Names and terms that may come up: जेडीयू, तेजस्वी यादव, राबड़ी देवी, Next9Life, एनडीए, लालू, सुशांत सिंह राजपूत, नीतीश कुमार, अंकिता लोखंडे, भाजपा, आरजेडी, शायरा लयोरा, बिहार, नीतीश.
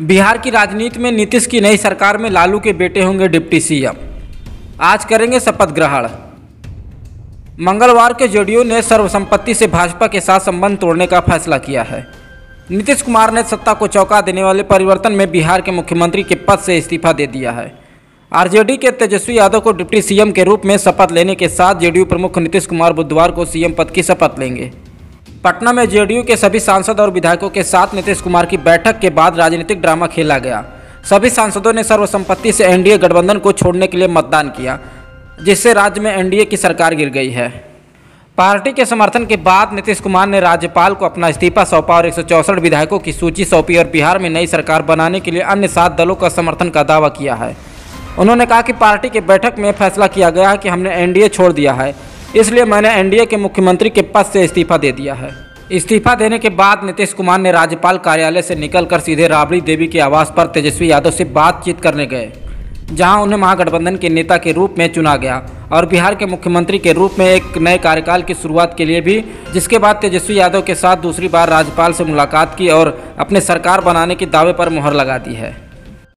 बिहार की राजनीति में नीतीश की नई सरकार में लालू के बेटे होंगे डिप्टी सीएम। आज करेंगे शपथ ग्रहण। मंगलवार को जेडीयू ने सर्वसम्पत्ति से भाजपा के साथ संबंध तोड़ने का फैसला किया है। नीतीश कुमार ने सत्ता को चौंका देने वाले परिवर्तन में बिहार के मुख्यमंत्री के पद से इस्तीफा दे दिया है। आरजेडी के तेजस्वी यादव को डिप्टी सीएम के रूप में शपथ लेने के साथ जेडीयू प्रमुख नीतीश कुमार बुधवार को सीएम पद की शपथ लेंगे। पटना में जेडीयू के सभी सांसद और विधायकों के साथ नीतीश कुमार की बैठक के बाद राजनीतिक ड्रामा खेला गया। सभी सांसदों ने सर्वसम्पत्ति से एनडीए गठबंधन को छोड़ने के लिए मतदान किया, जिससे राज्य में एनडीए की सरकार गिर गई है। पार्टी के समर्थन के बाद नीतीश कुमार ने राज्यपाल को अपना इस्तीफा सौंपा और 164 विधायकों की सूची सौंपी और बिहार में नई सरकार बनाने के लिए अन्य 7 दलों का समर्थन का दावा किया है। उन्होंने कहा कि पार्टी के बैठक में फैसला किया गया है कि हमने एनडीए छोड़ दिया है, इसलिए मैंने एनडीए के मुख्यमंत्री के पद से इस्तीफा दे दिया है। इस्तीफा देने के बाद नीतीश कुमार ने राज्यपाल कार्यालय से निकलकर सीधे राबड़ी देवी के आवास पर तेजस्वी यादव से बातचीत करने गए, जहां उन्हें महागठबंधन के नेता के रूप में चुना गया और बिहार के मुख्यमंत्री के रूप में एक नए कार्यकाल की शुरुआत के लिए भी, जिसके बाद तेजस्वी यादव के साथ दूसरी बार राज्यपाल से मुलाकात की और अपने सरकार बनाने के दावे पर मुहर लगा दी है।